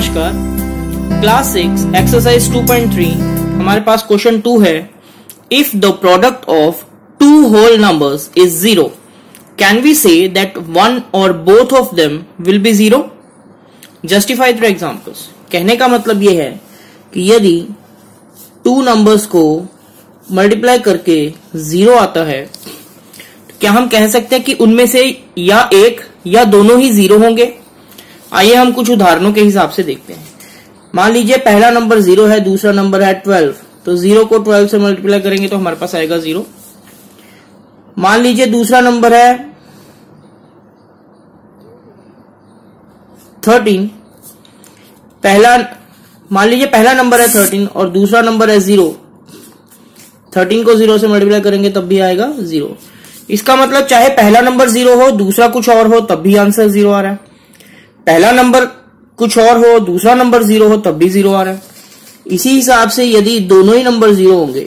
नमस्कार। Class 6 exercise 2.3 हमारे पास क्वेश्चन 2 है। If the product of two whole numbers is zero can we say that one और both of them will be zero. Justify through examples. कहने का मतलब यह है कि यदि टू नंबर्स को मल्टीप्लाई करके जीरो आता है तो क्या हम कह सकते हैं कि उनमें से या एक या दोनों ही जीरो होंगे। आइए हम कुछ उदाहरणों के हिसाब से देखते हैं। मान लीजिए पहला नंबर जीरो है, दूसरा नंबर है 12, तो जीरो को 12 से मल्टीप्लाई करेंगे तो हमारे पास आएगा जीरो। मान लीजिए दूसरा नंबर है 13, मान लीजिए पहला नंबर है 13 और दूसरा नंबर है जीरो। 13 को जीरो से मल्टीप्लाई करेंगे तब भी आएगा जीरो। इसका मतलब चाहे पहला नंबर जीरो हो दूसरा कुछ और हो तब भी आंसर जीरो आ रहा है, पहला नंबर कुछ और हो दूसरा नंबर जीरो हो तब भी जीरो आ रहा है। इसी हिसाब से यदि दोनों ही नंबर जीरो होंगे,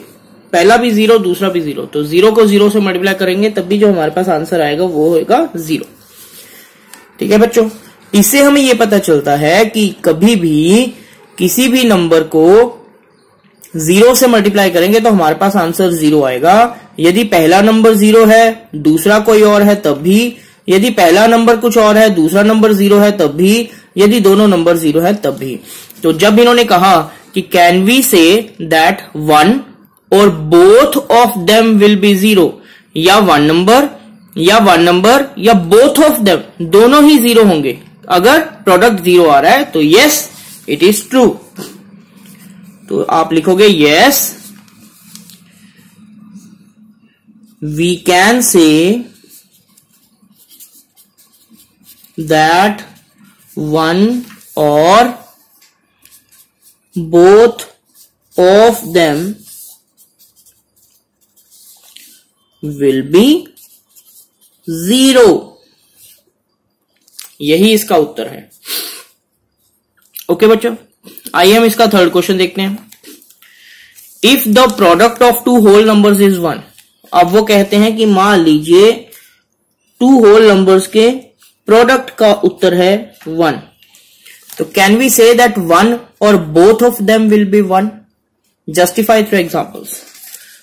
पहला भी जीरो दूसरा भी जीरो, तो जीरो को जीरो से मल्टीप्लाई करेंगे तब भी जो हमारे पास आंसर आएगा वो होगा जीरो। ठीक है बच्चों, इससे हमें ये पता चलता है कि कभी भी किसी भी नंबर को जीरो से मल्टीप्लाई करेंगे तो हमारे पास आंसर जीरो आएगा। यदि पहला नंबर जीरो है दूसरा कोई और है तब भी, यदि पहला नंबर कुछ और है दूसरा नंबर जीरो है तब भी, यदि दोनों नंबर जीरो है तब भी। तो जब इन्होंने कहा कि can we say that one और both of them will be zero, या वन नंबर या बोथ ऑफ देम, दोनों ही जीरो होंगे अगर प्रोडक्ट जीरो आ रहा है, तो यस इट इज ट्रू। तो आप लिखोगे yes we can say that one or both of them will be zero। यही इसका उत्तर है। ओके बच्चों, आइए हम इसका थर्ड क्वेश्चन देखते हैं। If the product of two whole numbers is one. अब वो कहते हैं कि मान लीजिए टू होल नंबर्स के प्रोडक्ट का उत्तर है वन, तो can we say that one और both of them will be one. Justify through examples.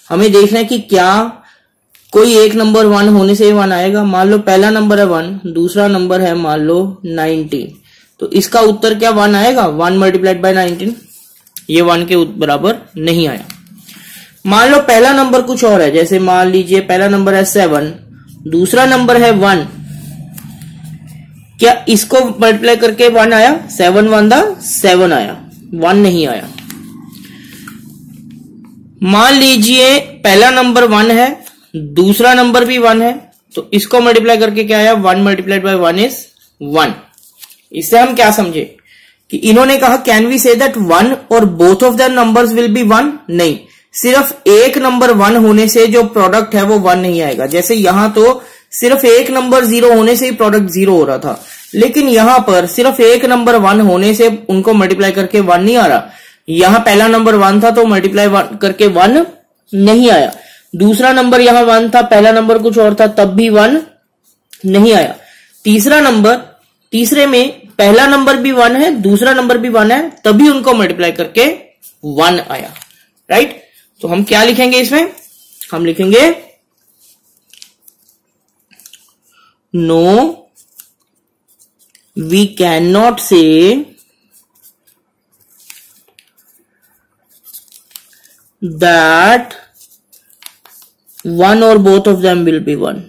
हमें देखना है कि क्या कोई एक नंबर वन होने से वन आएगा। मान लो पहला नंबर है 1, दूसरा नंबर है मान लो 19, तो इसका उत्तर क्या 1 आएगा। 1 मल्टीप्लाइड बाय 19, ये 1 के बराबर नहीं आया। मान लो पहला नंबर कुछ और है, जैसे मान लीजिए पहला नंबर है 7, दूसरा नंबर है 1, क्या इसको मल्टीप्लाई करके 1 आया। 7 1 दा 7 आया, 1 नहीं आया। मान लीजिए पहला नंबर 1 है, दूसरा नंबर भी 1 है, तो इसको मल्टीप्लाई करके क्या आया। 1 मल्टीप्लाइड बाय 1 इज 1। इससे हम क्या समझे कि इन्होंने कहा can we say that one और both of the numbers will be one. नहीं, सिर्फ एक नंबर 1 होने से जो प्रोडक्ट है वो 1 नहीं आएगा। जैसे यहां तो सिर्फ एक नंबर 0 होने से ही प्रोडक्ट 0 हो रहा था, लेकिन यहां पर सिर्फ एक नंबर 1 होने से उनको मल्टीप्लाई करके 1 नहीं आ रहा। यहां पहला नंबर 1 था तो मल्टीप्लाई करके 1 नहीं आया। दूसरा नंबर यहां 1 था, पहला नंबर कुछ और था तब भी 1 नहीं आया। तीसरे में पहला नंबर भी 1 है, दूसरा नंबर भी 1 है, तभी उनको मल्टीप्लाई करके 1 आया। राइट, तो हम क्या लिखेंगे इसमें, हम लिखेंगे No, we cannot say that one or both of them will be one.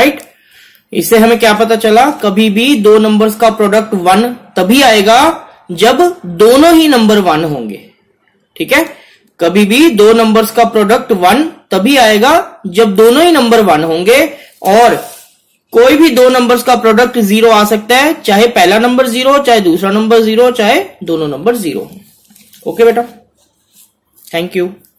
Right? इससे हमें क्या पता चला, कभी भी दो नंबर्स का प्रोडक्ट 1 तभी आएगा जब दोनों ही नंबर 1 होंगे। ठीक है, कभी भी दो नंबर्स का प्रोडक्ट 1 तभी आएगा जब दोनों ही नंबर 1 होंगे, और कोई भी दो नंबर्स का प्रोडक्ट 0 आ सकता है, चाहे पहला नंबर 0, चाहे दूसरा नंबर 0, चाहे दोनों नंबर 0 हो। ओके बेटा, थैंक यू।